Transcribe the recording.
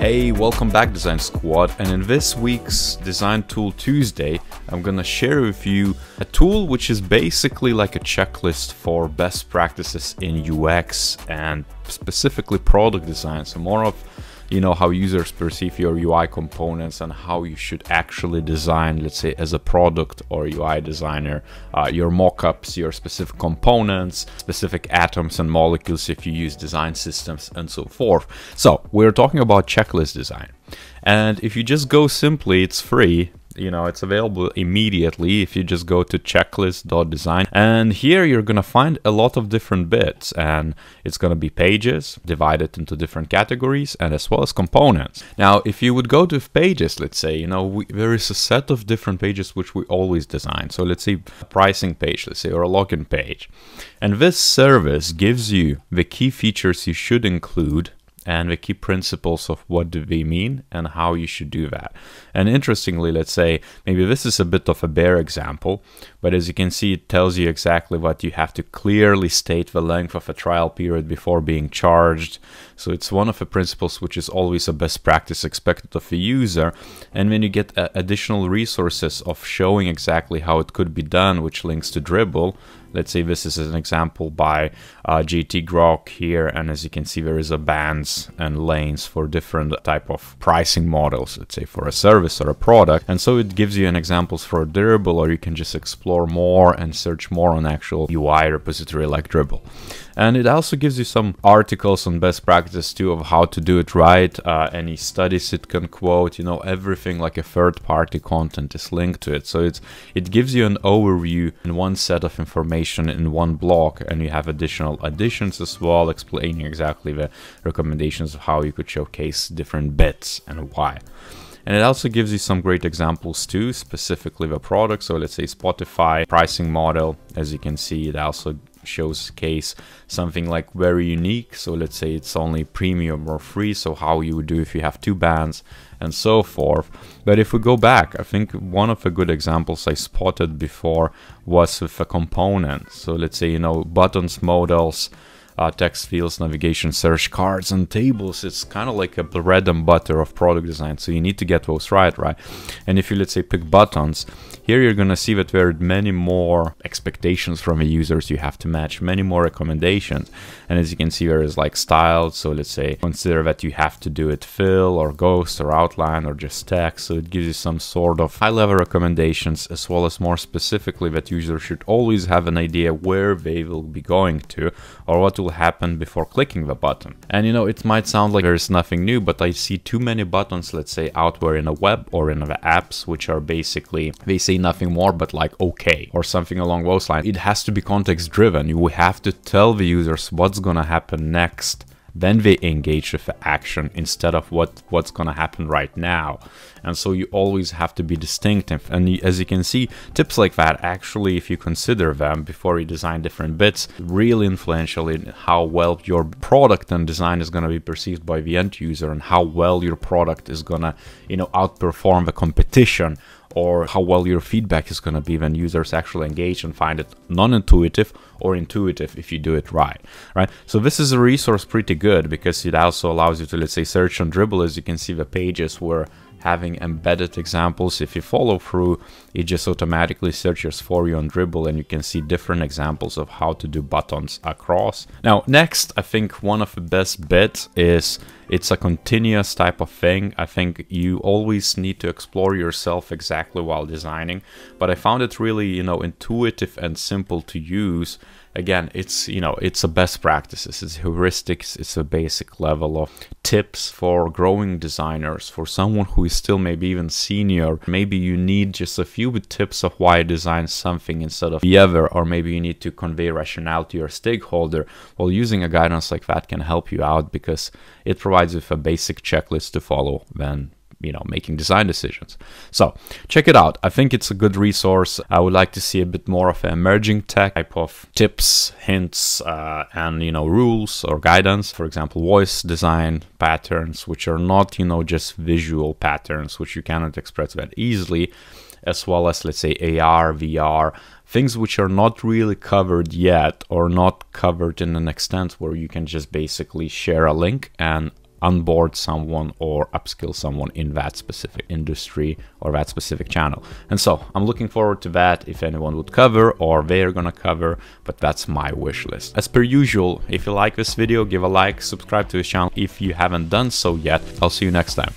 Hey, welcome back Design Squad, and in this week's Design Tool Tuesday I'm gonna share with you a tool which is basically like a checklist for best practices in UX and specifically product design. So more of, you know, how users perceive your UI components and how you should actually design, let's say as a product or UI designer, your mockups, your specific components, specific atoms and molecules if you use design systems and so forth. So we're talking about checklist design. And if you just go simply, it's free. You know, it's available immediately if you just go to checklist.design, and here you're gonna find a lot of different bits, and it's gonna be pages divided into different categories and as well as components. Now if you would go to pages, let's say, you know, there is a set of different pages which we always design. So let's say a pricing page, let's say, or a login page, and this service gives you the key features you should include and the key principles of what do they mean and how you should do that. And interestingly, let's say, maybe this is a bit of a bare example, but as you can see, it tells you exactly what you have to clearly state the length of a trial period before being charged. So it's one of the principles which is always a best practice expected of a user. And then you get additional resources of showing exactly how it could be done, which links to Dribbble. Let's say this is an example by GT Grok here, and as you can see, there is a bands and lanes for different type of pricing models, let's say for a service or a product. And so it gives you an examples for Dribbble, or you can just explore more and search more on actual UI repository like Dribbble. And it also gives you some articles on best practice too, of how to do it right, any studies it can quote, you know, everything like a third party content is linked to it. So it gives you an overview in one set of information in one block, and you have additional additions as well, explaining exactly the recommendations of how you could showcase different bits and why. And it also gives you some great examples too, specifically the product. So let's say Spotify pricing model, as you can see, it also showcase something like very unique. So let's say it's only premium or free, so how you would do if you have two bands and so forth. But if we go back, I think one of the good examples I spotted before was with a component. So let's say, you know, buttons, modals, text fields, navigation, search, cards, and tables. It's kind of like a bread and butter of product design, so you need to get those right? And if you, let's say, pick buttons, here you're gonna see that there are many more expectations from the users you have to match, many more recommendations. And as you can see, there is like styles, so let's say consider that you have to do it fill or ghost or outline or just text. So it gives you some sort of high-level recommendations, as well as more specifically that users should always have an idea where they will be going to or what will happen before clicking the button. And you know, it might sound like there's nothing new, but I see too many buttons, let's say, out there in a web or in the apps, which are basically, they say nothing more but like okay or something along those lines. It has to be context driven. You have to tell the users what's gonna happen next, then they engage with the action instead of what's gonna happen right now. And so you always have to be distinctive. And as you can see, tips like that, actually, if you consider them before you design different bits, really influential in how well your product and design is gonna be perceived by the end user, and how well your product is gonna, you know, outperform the competition, or how well your feedback is gonna be when users actually engage and find it non-intuitive or intuitive if you do it right? So this is a resource pretty good, because it also allows you to, let's say, search on Dribbble. As you can see, the pages were having embedded examples. If you follow through, it just automatically searches for you on Dribbble, and you can see different examples of how to do buttons across. Now, next, I think one of the best bits is it's a continuous type of thing. I think you always need to explore yourself exactly while designing, but I found it really, you know, intuitive and simple to use. Again, it's, you know, it's a best practices, it's heuristics, it's a basic level of tips for growing designers, for someone who is still maybe even senior. Maybe you need just a few tips of why design something instead of the other, or maybe you need to convey rationale to your stakeholder. Well, using a guidance like that can help you out, because it provides you with a basic checklist to follow then, you know, making design decisions. So check it out. I think it's a good resource. I would like to see a bit more of an emerging tech type of tips, hints, and, you know, rules or guidance. For example, voice design patterns, which are not, you know, just visual patterns, which you cannot express that easily, as well as, let's say, AR, VR, things which are not really covered yet, or not covered in an extent where you can just basically share a link and onboard someone or upskill someone in that specific industry or that specific channel. And so I'm looking forward to that, if anyone would cover or they're gonna cover, but that's my wish list. As per usual, if you like this video, give a like, subscribe to this channel if you haven't done so yet. I'll see you next time.